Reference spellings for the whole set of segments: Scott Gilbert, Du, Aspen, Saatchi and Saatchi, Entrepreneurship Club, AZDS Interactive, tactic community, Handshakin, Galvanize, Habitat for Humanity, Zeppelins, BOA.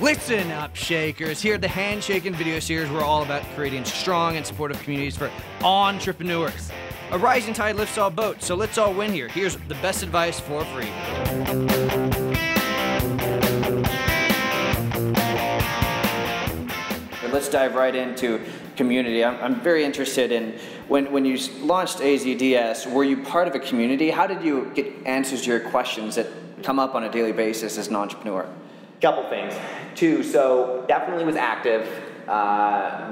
Listen up, Shakers. Here at the Handshakin video series, we're all about creating strong and supportive communities for entrepreneurs. A rising tide lifts all boats, so let's all win here. Here's the best advice for free. Let's dive right into community. I'm very interested in when you launched AZDS, were you part of a community? How did you get answers to your questions that come up on a daily basis as an entrepreneur? Couple things. Two, so definitely was active,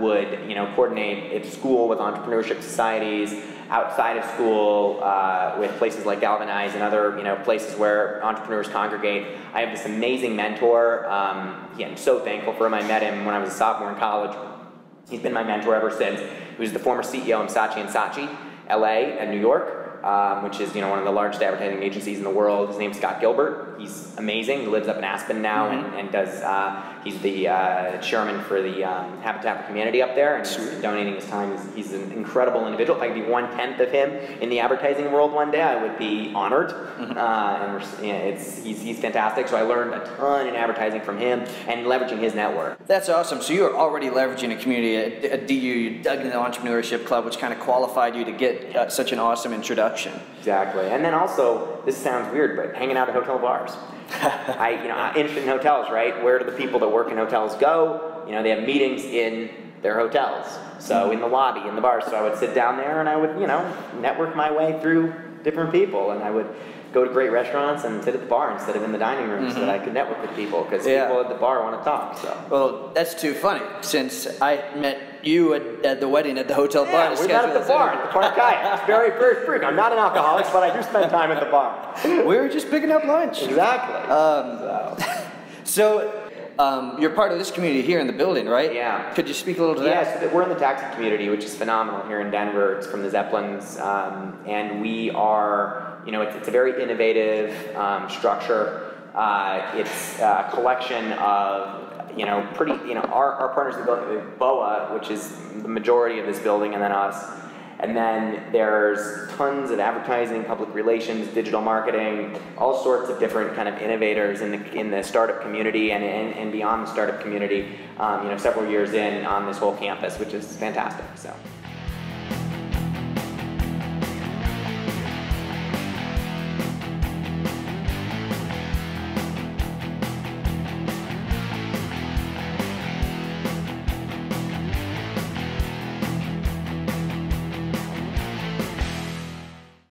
would coordinate at school with entrepreneurship societies, outside of school with places like Galvanize and other places where entrepreneurs congregate. I have this amazing mentor. Yeah, I'm so thankful for him. I met him when I was a sophomore in college. He's been my mentor ever since. He was the former CEO of Saatchi and Saatchi, LA and New York. Which is one of the largest advertising agencies in the world. His name's Scott Gilbert. He's amazing. He lives up in Aspen now and does. He's the chairman for the Habitat for Humanity up there, and he's donating his time. He's an incredible individual. If I could be 1/10 of him in the advertising world one day, I would be honored. And we're, he's fantastic. So I learned a ton in advertising from him and leveraging his network. That's awesome. So you are already leveraging a community at DU. You dug into the Entrepreneurship Club, which kind of qualified you to get such an awesome introduction. Exactly, and then also, this sounds weird, but hanging out at hotel bars. I'm interested in hotels, right? Where do the people that work in hotels go? They have meetings in their hotels, so in the lobby, in the bar. So I would sit down there and I would, network my way through different people, and I would go to great restaurants and sit at the bar instead of in the dining room so that I could network with people, because people at the bar want to talk. So. Well, that's too funny, since I met you at the wedding at the hotel bar. We met at the bar, at the Park Kayak. Very, very freak. I'm not an alcoholic, but I do spend time at the bar. We were just picking up lunch. Exactly. You're part of this community here in the building, right? Yeah. Could you speak a little to that? Yeah, so we're in the tactic community, which is phenomenal here in Denver. It's from the Zeppelins, and we are, it's a very innovative structure. It's a collection of, our partners in the building, BOA, which is the majority of this building, and then us. And then there's tons of advertising, public relations, digital marketing, all sorts of different kind of innovators in the startup community and beyond the startup community, several years in on this whole campus, which is fantastic. So.